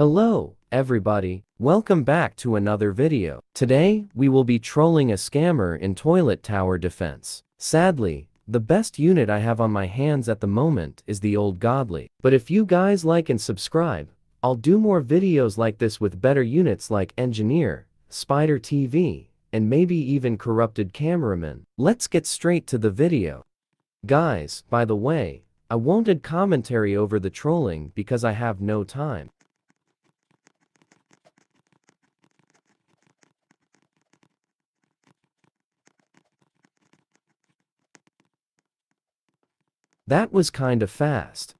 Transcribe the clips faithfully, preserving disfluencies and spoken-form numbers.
Hello, everybody, welcome back to another video. Today, we will be trolling a scammer in Toilet Tower Defense. Sadly, the best unit I have on my hands at the moment is the old godly. But if you guys like and subscribe, I'll do more videos like this with better units like Engineer, Spider T V, and maybe even Corrupted Cameraman. Let's get straight to the video. Guys, by the way, I won't add commentary over the trolling because I have no time. That was kinda fast.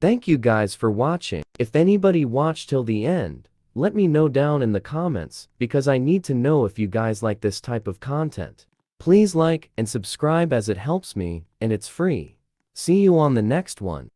Thank you guys for watching. If anybody watched till the end, let me know down in the comments, because I need to know if you guys like this type of content. Please like and subscribe as it helps me, and it's free. See you on the next one.